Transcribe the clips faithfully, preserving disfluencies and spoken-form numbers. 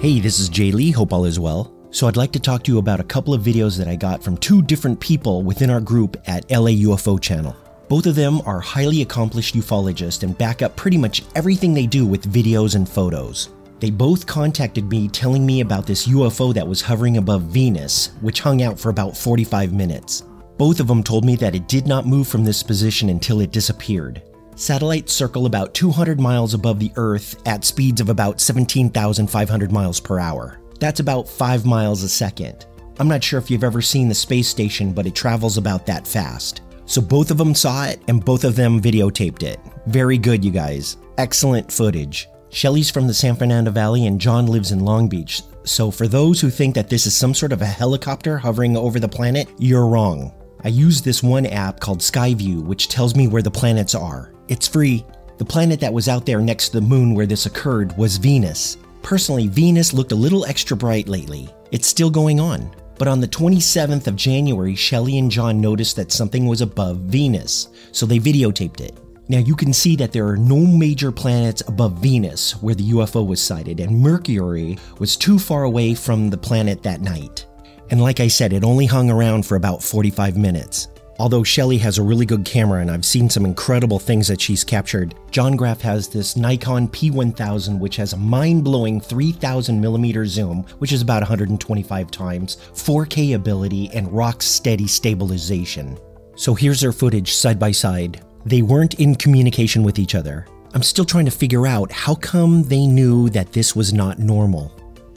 Hey, this is Jay Lee, hope all is well. So I'd like to talk to you about a couple of videos that I got from two different people within our group at L A U F O Channel. Both of them are highly accomplished ufologists and back up pretty much everything they do with videos and photos. They both contacted me telling me about this U F O that was hovering above Venus, which hung out for about forty-five minutes. Both of them told me that it did not move from this position until it disappeared. Satellites circle about two hundred miles above the Earth at speeds of about seventeen thousand five hundred miles per hour. That's about five miles a second. I'm not sure if you've ever seen the space station, but it travels about that fast. So both of them saw it and both of them videotaped it. Very good, you guys. Excellent footage. Shelley's from the San Fernando Valley and John lives in Long Beach. So for those who think that this is some sort of a helicopter hovering over the planet, you're wrong. I use this one app called Skyview, which tells me where the planets are. It's free. The planet that was out there next to the moon where this occurred was Venus. Personally, Venus looked a little extra bright lately. It's still going on. But on the twenty-seventh of January, Shelley and John noticed that something was above Venus, so they videotaped it. Now you can see that there are no major planets above Venus where the U F O was sighted, and Mercury was too far away from the planet that night. And like I said, it only hung around for about forty-five minutes. Although Shelley has a really good camera and I've seen some incredible things that she's captured, John Graf has this Nikon P one thousand, which has a mind-blowing three thousand millimeter zoom, which is about one hundred twenty-five times, four K ability, and rock-steady stabilization. So here's their footage side by side. They weren't in communication with each other. I'm still trying to figure out how come they knew that this was not normal.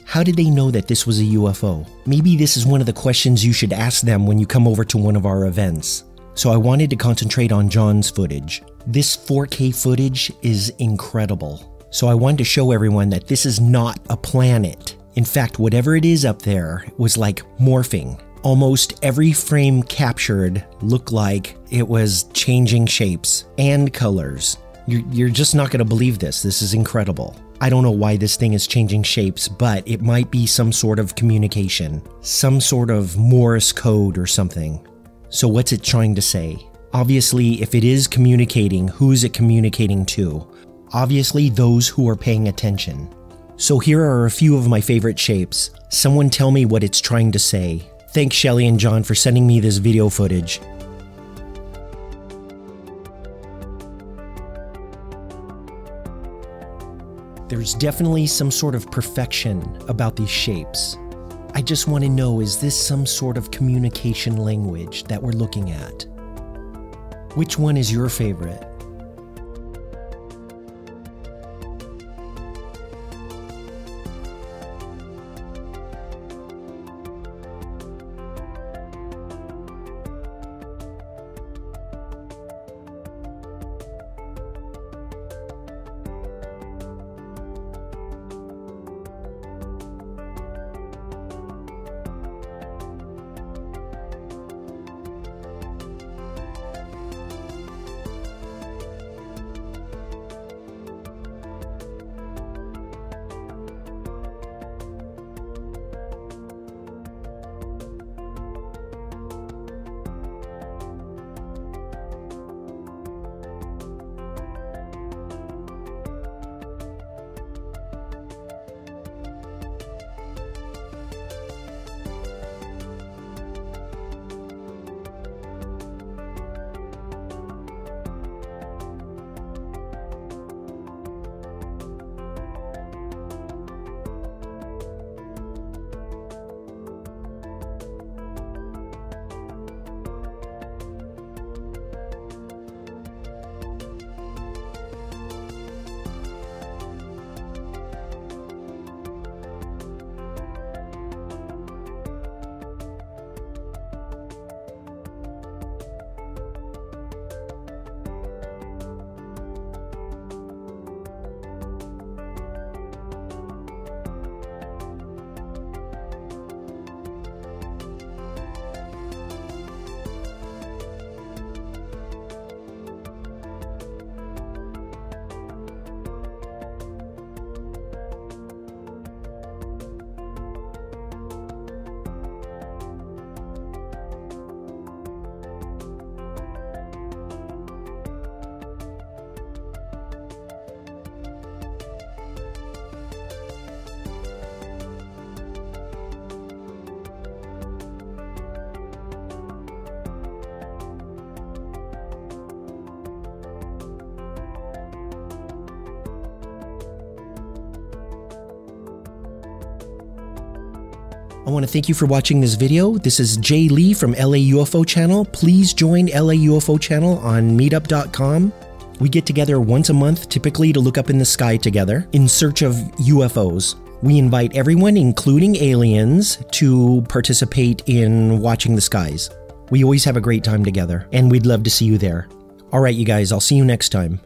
How did they know that this was a U F O? Maybe this is one of the questions you should ask them when you come over to one of our events. So I wanted to concentrate on John's footage. This four K footage is incredible. So I wanted to show everyone that this is not a planet. In fact, whatever it is up there was like morphing. Almost every frame captured looked like it was changing shapes and colors. You're, you're just not going to believe this. This is incredible. I don't know why this thing is changing shapes, but it might be some sort of communication, some sort of Morse code or something. So what's it trying to say? Obviously, if it is communicating, who is it communicating to? Obviously, those who are paying attention. So here are a few of my favorite shapes. Someone tell me what it's trying to say. Thanks, Shelley and John, for sending me this video footage. There's definitely some sort of perfection about these shapes. I just want to know, is this some sort of communication language that we're looking at? Which one is your favorite? I want to thank you for watching this video. This is Jay Lee from L A U F O Channel. Please join L A U F O Channel on meetup dot com. We get together once a month, typically to look up in the sky together in search of U F Os. We invite everyone, including aliens, to participate in watching the skies. We always have a great time together, and we'd love to see you there. All right, you guys, I'll see you next time.